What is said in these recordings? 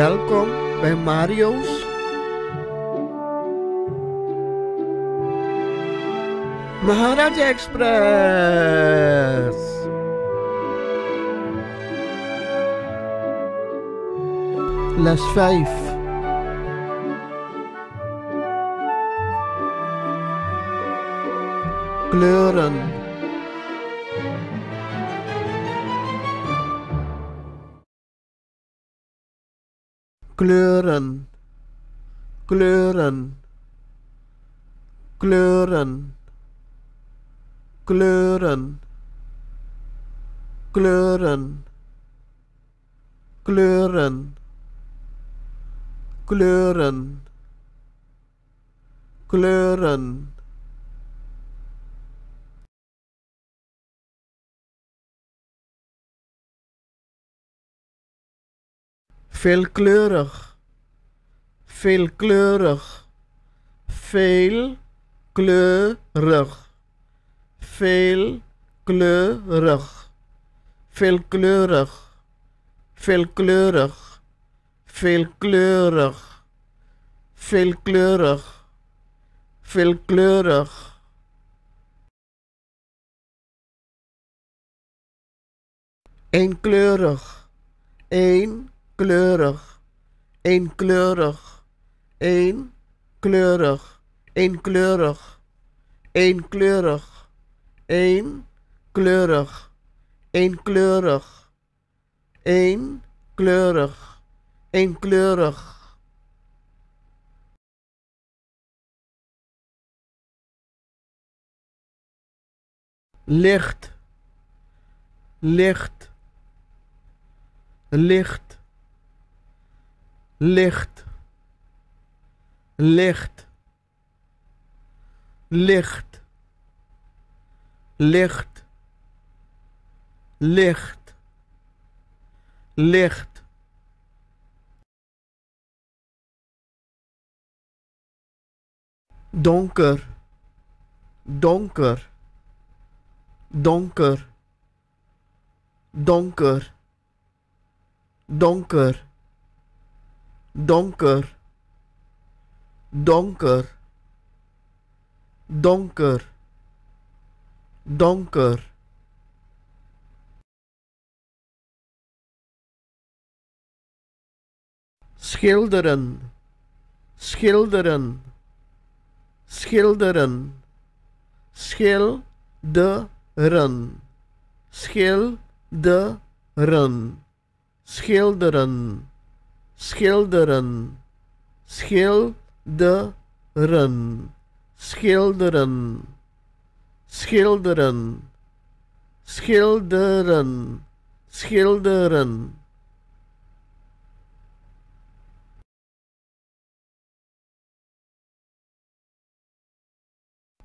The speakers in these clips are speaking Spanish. Welcome by Mario's. Maharaja Express. Les 5. Kleuren. Kleuren, kleuren, kleuren, kleuren, kleuren, kleuren, kleuren, kleuren. Veelkleurig, veelkleurig, veelkleurig, veelkleurig, veelkleurig, veelkleurig, veelkleurig, veelkleurig, veelkleurig. Eenkleurig, één. Kleurig, eenkleurig, eenkleurig, eenkleurig, eenkleurig, eenkleurig, eenkleurig, eenkleurig, eenkleurig. Licht, licht, licht. Licht, licht, licht, licht, licht, licht. Donker, donker, donker, donker, donker. Donker, donker, donker, donker. Schilderen, schilderen, schilderen, schilderen, schilderen, schilderen. Schilderen, schilderen, schilderen, schilderen, schilderen, schilderen.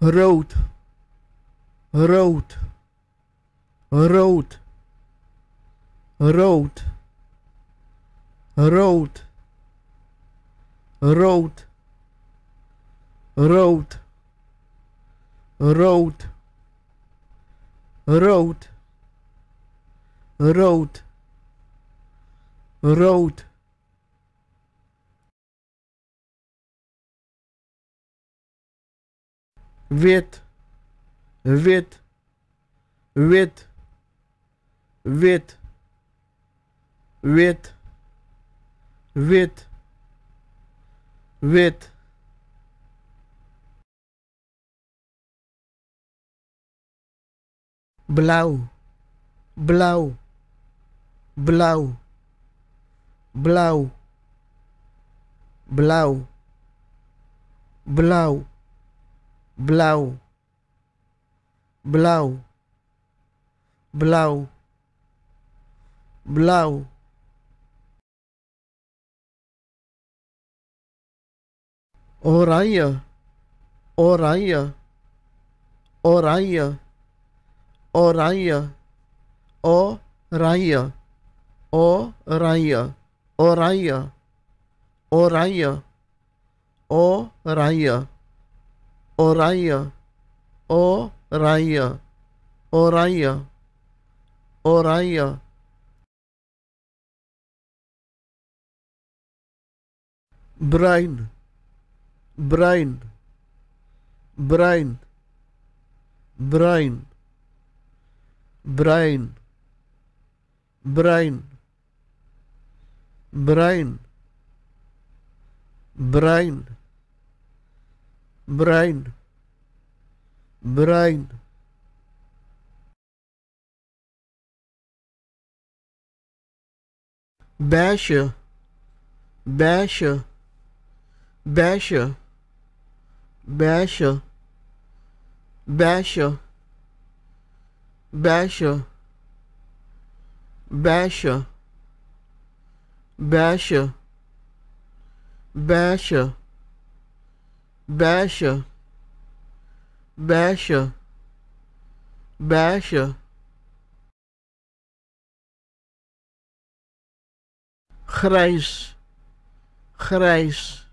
Rood, rood, rood, rood. Rood, rood, rood, rood, rood, rood, rood. Wit, wit, wit, wit, wit. Wit, wit. Blauw, blauw, blauw, blauw, blauw, blauw, blauw, blauw, blauw, blauw. Oranje, oranje, oranje, oranje, oranje, oranje, oranje, oranje, oranje, oranje, oranje, oranje, oranje. brain, brain, brain, brain, brain, brain, brain, brain, brain, brain. Basher, basher, basher, basher, basher, basher, basher, basher, basher, basher, basher, basher. Grijs, grijs,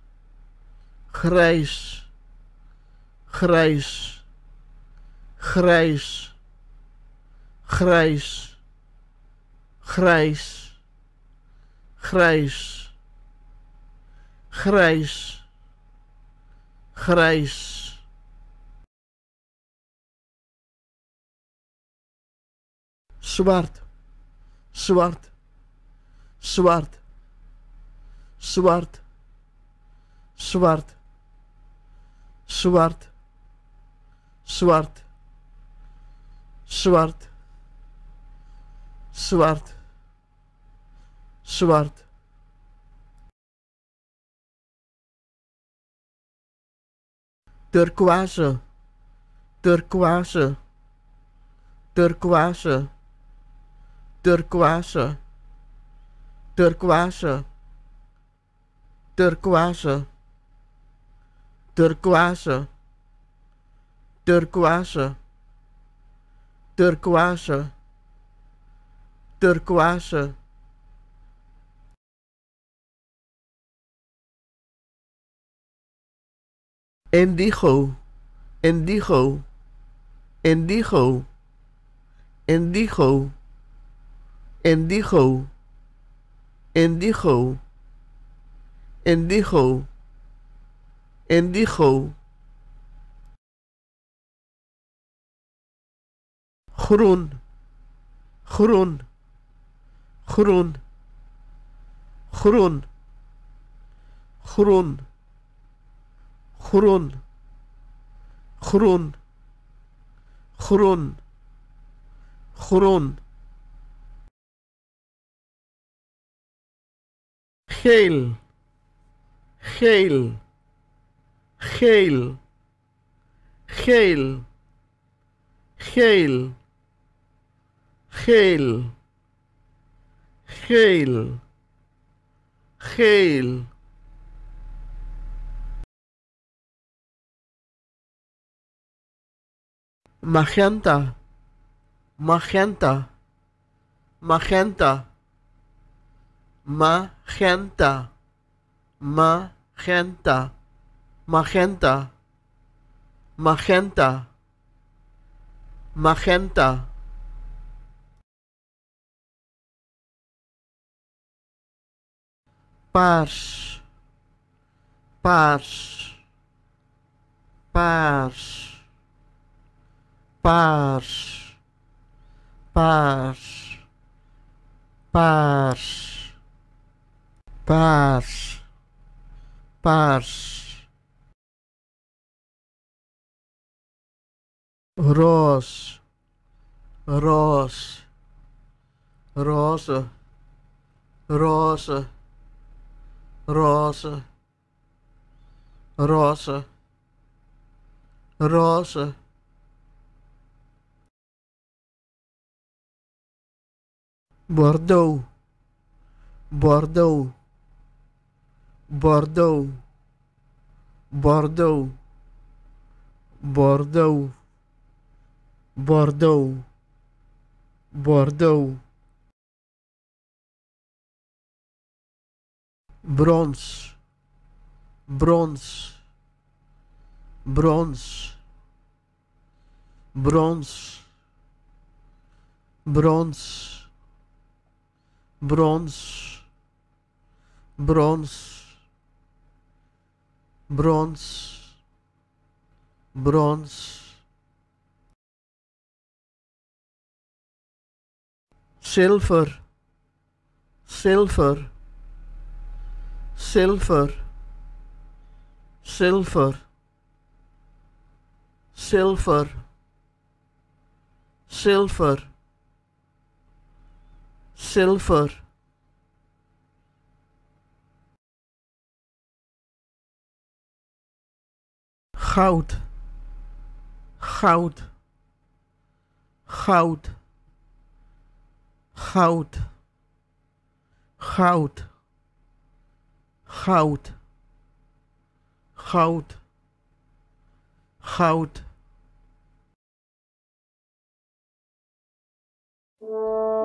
grijs, grijs, grijs, grijs, grijs, grijs, grijs, grijs. Zwart, zwart, zwart. Zwart, zwart, zwart, zwart, zwart, zwart, zwart. Turquoise, turquoise, turquoise, turquoise, turquoise. Turquoise, turquoise, turquoise, turquoise, turquoise. Indigo, indigo, indigo, indigo, indigo, indigo. Indigo, indigo. Groen, groen, groen, groen, groen, groen, groen, groen, groen. Geel, geel, geel, geel, geel, geel, geel, geel. Magenta, magenta, magenta, magenta. Magenta, magenta, magenta, magenta. Paars, paars, paars, paars, paars, paars, paars. Paars, roos, roos, roze, roze, roze, roze, roze. Bordeaux, Bordeaux, Bordeaux, Bordeaux, Bordeaux, Bordeaux, Bordeaux. Brons, brons, brons, brons, brons, brons, brons. bronze, bronze, silver, silver, silver, silver, silver, silver, silver, goud, goud, goud, goud, goud, goud, goud, goud.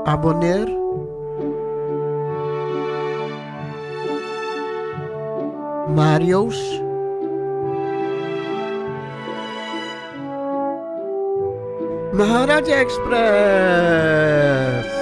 Abonneer, Mario's Maharaja Express.